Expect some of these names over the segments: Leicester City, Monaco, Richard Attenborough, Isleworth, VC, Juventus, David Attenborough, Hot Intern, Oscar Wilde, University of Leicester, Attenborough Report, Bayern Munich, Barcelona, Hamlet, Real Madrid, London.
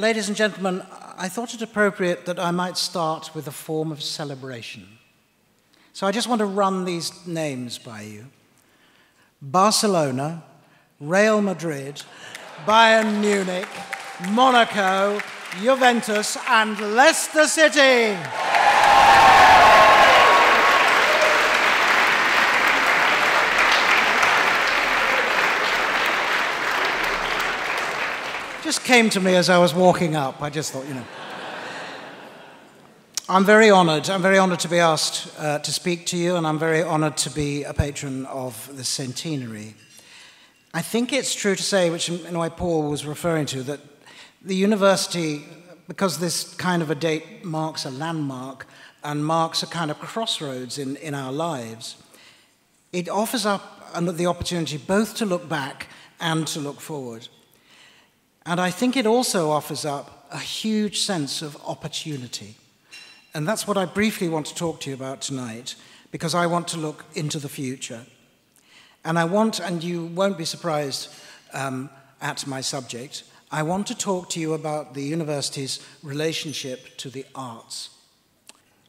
Ladies and gentlemen, I thought it appropriate that I might start with a form of celebration. So I just want to run these names by you. Barcelona, Real Madrid, Bayern Munich, Monaco, Juventus, and Leicester City. Just came to me as I was walking up. I just thought, you know. I'm very honoured to be asked to speak to you, and I'm very honoured to be a patron of the centenary. I think it's true to say, which in a way Paul was referring to, that the university, because this kind of a date marks a landmark and marks a kind of crossroads in our lives, it offers up the opportunity both to look back and to look forward. And I think it also offers up a huge sense of opportunity. And that's what I briefly want to talk to you about tonight, because I want to look into the future. And I want, and you won't be surprised at my subject, I want to talk to you about the university's relationship to the arts.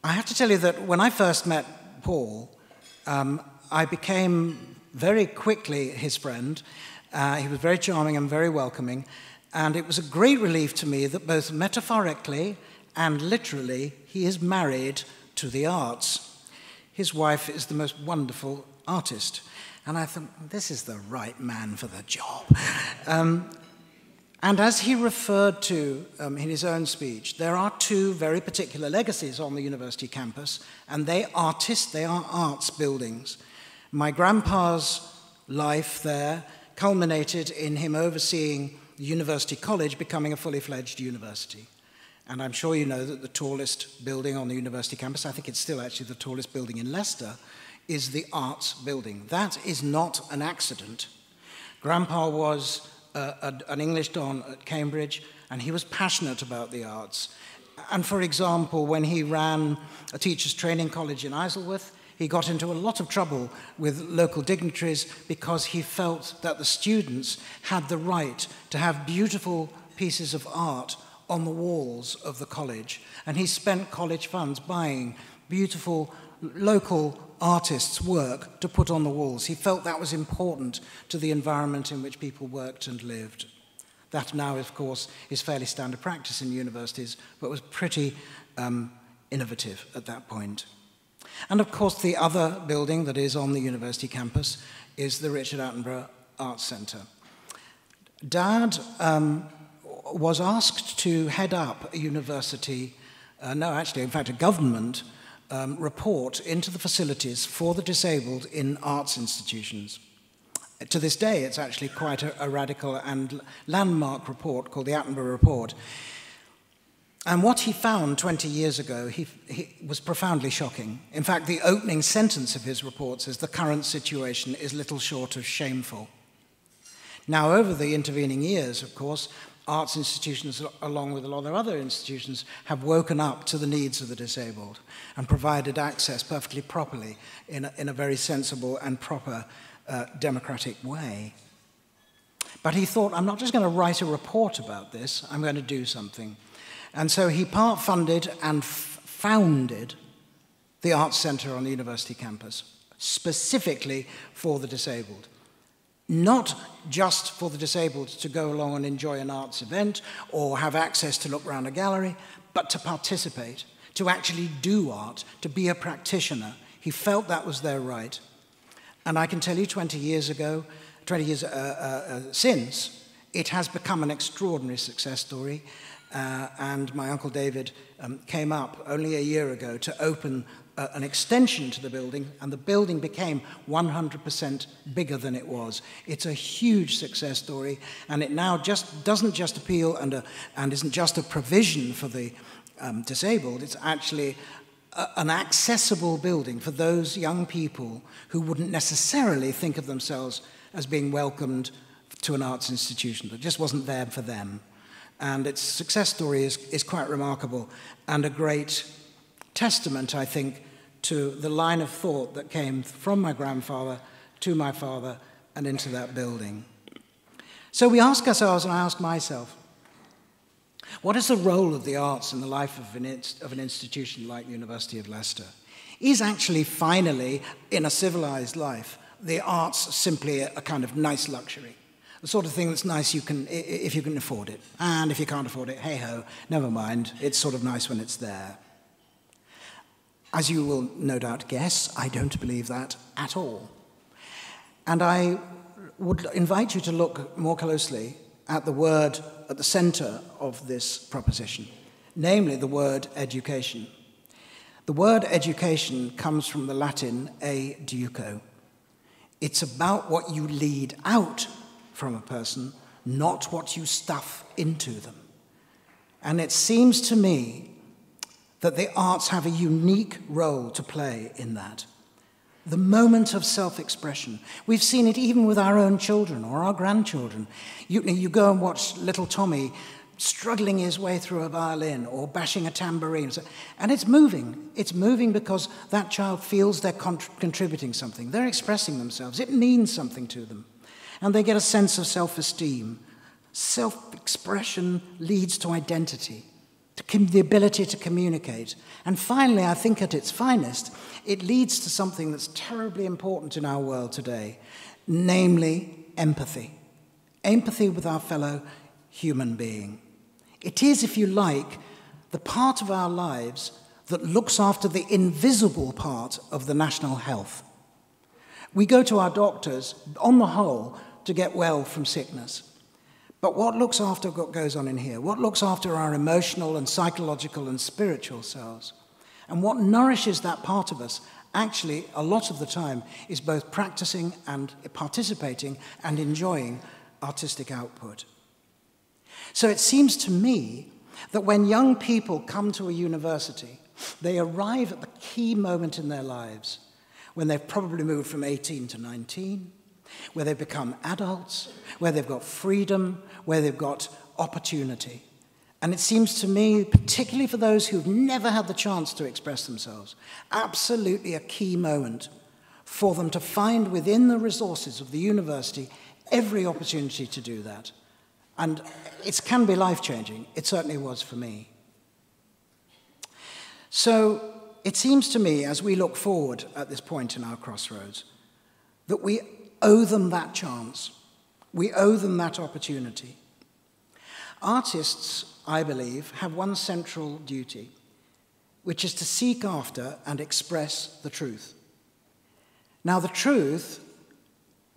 I have to tell you that when I first met Paul, I became very quickly his friend. He was very charming and very welcoming. And it was a great relief to me that both metaphorically and literally, he is married to the arts. His wife is the most wonderful artist. And I thought, this is the right man for the job. And as he referred to in his own speech, there are two very particular legacies on the university campus, and they are arts buildings. My grandpa's life there culminated in him overseeing the University College becoming a fully fledged university. And I'm sure you know that the tallest building on the university campus, I think it's still actually the tallest building in Leicester, is the arts building. That is not an accident. Grandpa was an English don at Cambridge, and he was passionate about the arts. And for example, when he ran a teachers' training college in Isleworth, he got into a lot of trouble with local dignitaries because he felt that the students had the right to have beautiful pieces of art on the walls of the college, and he spent college funds buying beautiful local artists' work to put on the walls. He felt that was important to the environment in which people worked and lived. That now, of course, is fairly standard practice in universities, but was pretty innovative at that point. And of course, the other building that is on the university campus is the Richard Attenborough Arts Centre. Dad was asked to head up a university, in fact a government report into the facilities for the disabled in arts institutions. To this day, it's actually quite a radical and landmark report called the Attenborough Report. And what he found 20 years ago he was profoundly shocking. In fact, the opening sentence of his report says, "The current situation is little short of shameful." Now, over the intervening years, of course, arts institutions, along with a lot of other institutions, have woken up to the needs of the disabled and provided access perfectly properly in a very sensible and proper democratic way. But he thought, I'm not just going to write a report about this, I'm going to do something. And so he part-funded and founded the Arts Centre on the university campus, specifically for the disabled. Not just for the disabled to go along and enjoy an arts event or have access to look around a gallery, but to participate, to actually do art, to be a practitioner. He felt that was their right. And I can tell you 20 years since, it has become an extraordinary success story. And my Uncle David came up only a year ago to open an extension to the building, and the building became 100% bigger than it was. It's a huge success story, and it now doesn't just appeal and isn't just a provision for the disabled, it's actually an accessible building for those young people who wouldn't necessarily think of themselves as being welcomed to an arts institution. That just wasn't there for them. And its success story is quite remarkable and a great testament, I think, to the line of thought that came from my grandfather to my father and into that building. So we ask ourselves, and I ask myself, What is the role of the arts in the life of an institution like the University of Leicester? Is actually, finally, in a civilized life, the arts simply a kind of nice luxury? The sort of thing that's nice you can, if you can afford it. And if you can't afford it, hey-ho, never mind. It's sort of nice when it's there. As you will no doubt guess, I don't believe that at all. And I would invite you to look more closely at the word at the center of this proposition, namely the word education. The word education comes from the Latin educo. It's about what you lead out from a person, not what you stuff into them. And it seems to me that the arts have a unique role to play in that. The moment of self-expression. We've seen it even with our own children or our grandchildren. You go and watch little Tommy struggling his way through a violin or bashing a tambourine. And it's moving. It's moving because that child feels they're contributing something. They're expressing themselves. It means something to them. And they get a sense of self-esteem. Self-expression leads to identity, to the ability to communicate. And finally, I think at its finest, it leads to something that's terribly important in our world today, namely empathy. Empathy with our fellow human being. It is, if you like, the part of our lives that looks after the invisible part of the national health. We go to our doctors, on the whole, to get well from sickness. But what looks after what goes on in here? What looks after our emotional and psychological and spiritual selves? And what nourishes that part of us, actually, a lot of the time, is both practicing and participating and enjoying artistic output. So it seems to me that when young people come to a university, they arrive at the key moment in their lives when they've probably moved from 18 to 19, where they've become adults, where they've got freedom, where they've got opportunity. And it seems to me, particularly for those who've never had the chance to express themselves, absolutely a key moment for them to find within the resources of the university every opportunity to do that. And it can be life-changing. It certainly was for me. So it seems to me, as we look forward at this point in our crossroads, that we owe them that chance. We owe them that opportunity. Artists, I believe, have one central duty, which is to seek after and express the truth. Now, the truth,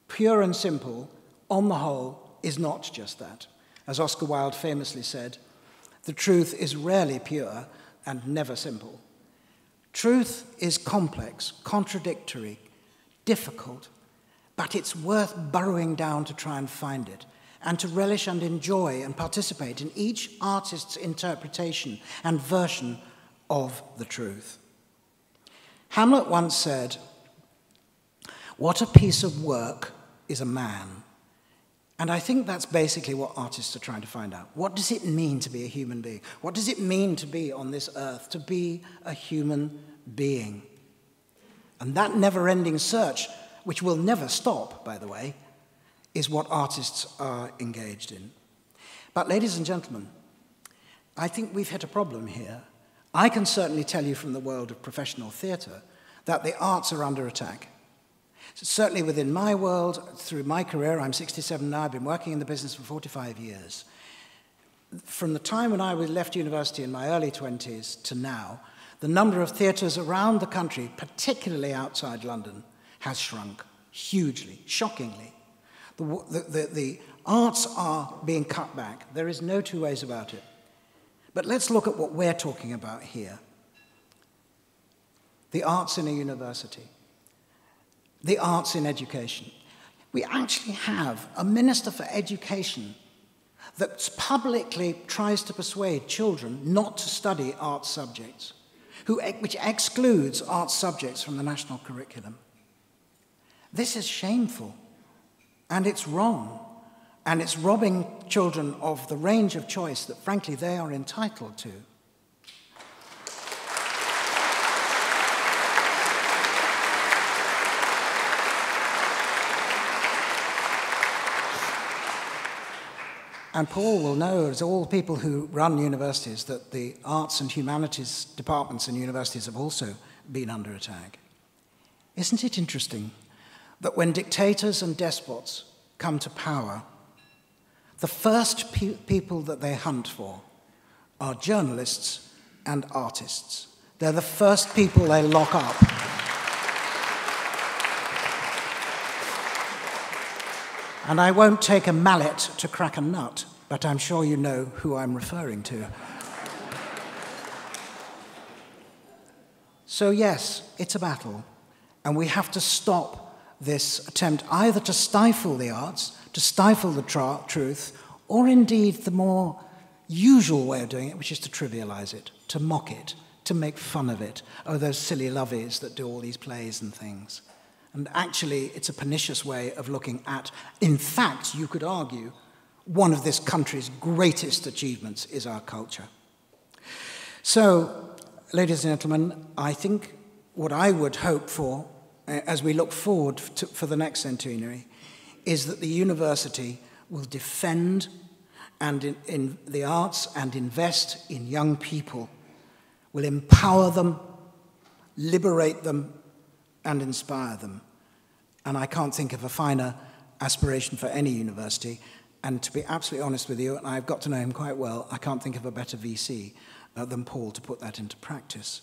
pure and simple, on the whole, is not just that. As Oscar Wilde famously said, the truth is rarely pure and never simple. Truth is complex, contradictory, difficult, but it's worth burrowing down to try and find it, and to relish and enjoy and participate in each artist's interpretation and version of the truth. Hamlet once said, "What a piece of work is a man?" And I think that's basically what artists are trying to find out. What does it mean to be a human being? What does it mean to be on this earth, to be a human being? And that never-ending search, which will never stop, by the way, is what artists are engaged in. But ladies and gentlemen, I think we've hit a problem here. I can certainly tell you from the world of professional theatre that the arts are under attack. So certainly within my world, through my career, I'm 67 now, I've been working in the business for 45 years. From the time when I left university in my early 20s to now, the number of theatres around the country, particularly outside London, has shrunk hugely, shockingly. The arts are being cut back. There is no two ways about it. But let's look at what we're talking about here. The arts in a university. The arts in education. We actually have a Minister for Education that publicly tries to persuade children not to study arts subjects, which excludes arts subjects from the national curriculum. This is shameful, and it's wrong, and it's robbing children of the range of choice that, frankly, they are entitled to. And Paul will know, as all people who run universities, that the arts and humanities departments in universities have also been under attack. Isn't it interesting that when dictators and despots come to power, the first people that they hunt for are journalists and artists? They're the first people they lock up. And I won't take a mallet to crack a nut, but I'm sure you know who I'm referring to. So yes, it's a battle, and we have to stop this attempt either to stifle the arts, to stifle the truth, or indeed the more usual way of doing it, which is to trivialize it, to mock it, to make fun of it. Oh, those silly loveys that do all these plays and things. And actually, it's a pernicious way of looking at, in fact, you could argue, one of this country's greatest achievements is our culture. So, ladies and gentlemen, I think what I would hope for, as we look forward to, for the next centenary, is that the university will defend and in the arts and invest in young people, will empower them, liberate them, and inspire them. And I can't think of a finer aspiration for any university. And to be absolutely honest with you, and I've got to know him quite well, I can't think of a better VC than Paul to put that into practice.